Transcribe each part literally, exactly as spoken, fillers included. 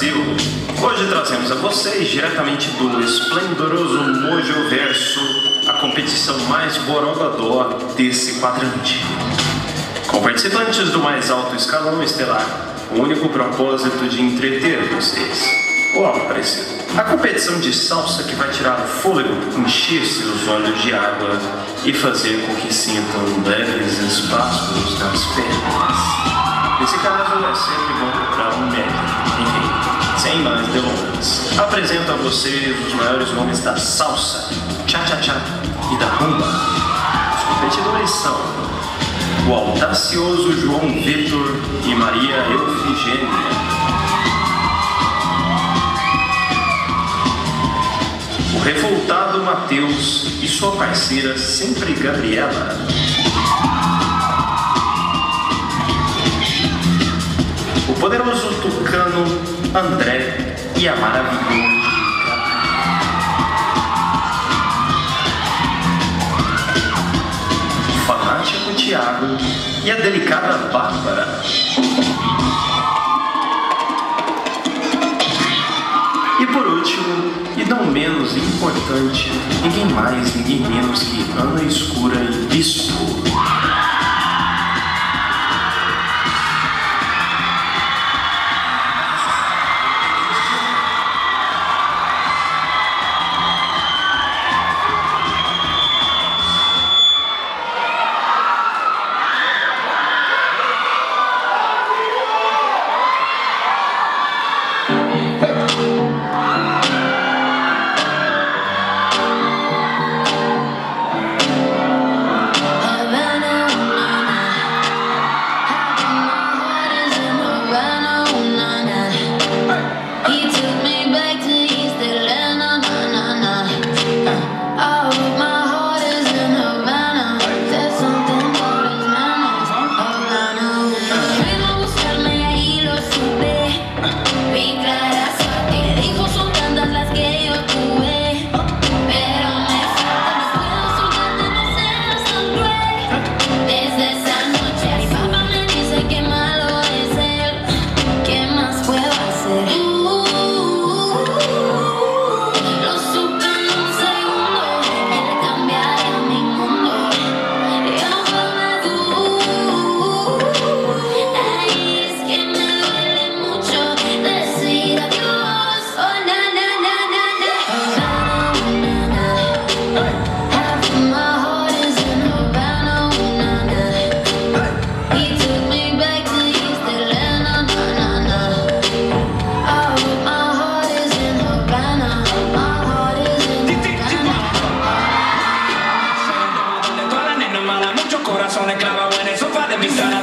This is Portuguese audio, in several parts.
Brasil. Hoje trazemos a vocês, diretamente do esplendoroso Nojo Verso, a competição mais borogodó desse quadrante. Com participantes do mais alto escalão estelar, o único propósito de entreter vocês. O Aparecido, a competição de salsa que vai tirar o fôlego, encher seus olhos de água e fazer com que sintam leves espasmos nas pernas. Nesse caso é sempre bom procurar um médico. Enfim, sem mais delongas, apresento a vocês os maiores nomes da salsa, tcha-tcha-tcha e da rumba. Os competidores são o audacioso João Vitor e Maria Eufigênia. O revoltado Matheus e sua parceira sempre Gabriela. O poderoso tucano André e a maravilhosa Gica. O fanático Tiago e a delicada Bárbara. E por último, e não menos importante, ninguém mais, ninguém menos que Ana Escura e Bispo.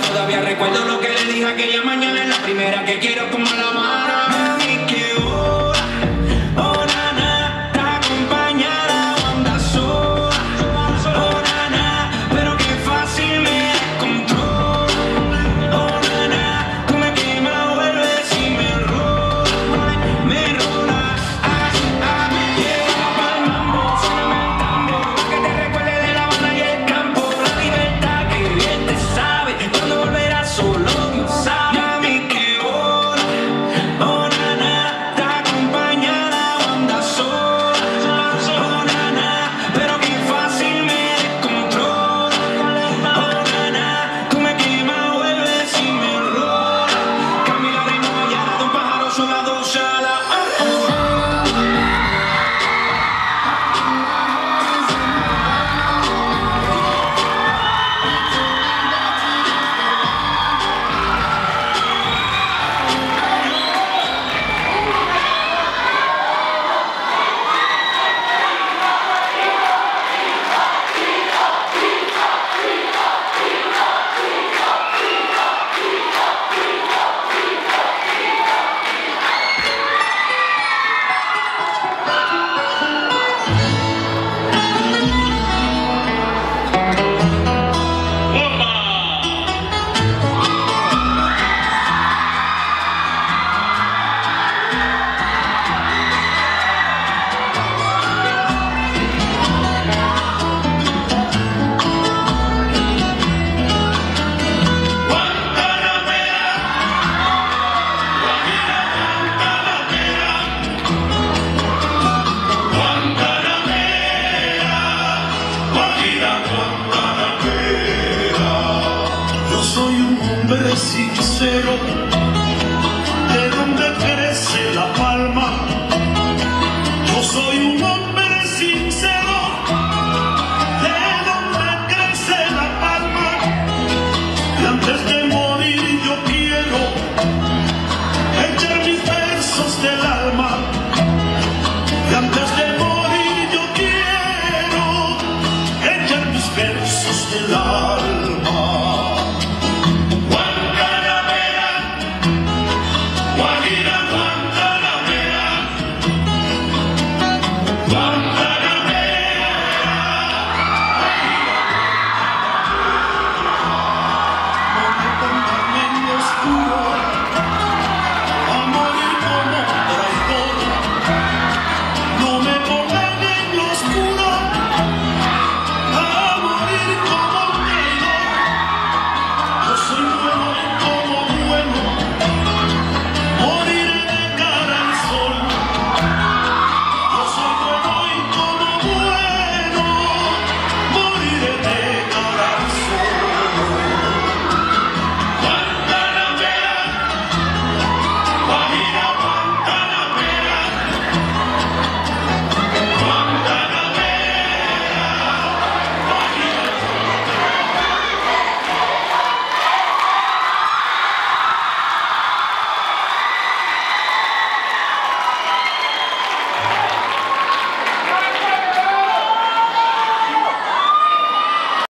Todavía recuerdo lo que le dije aquella mañana, es la primera que quiero como la mano.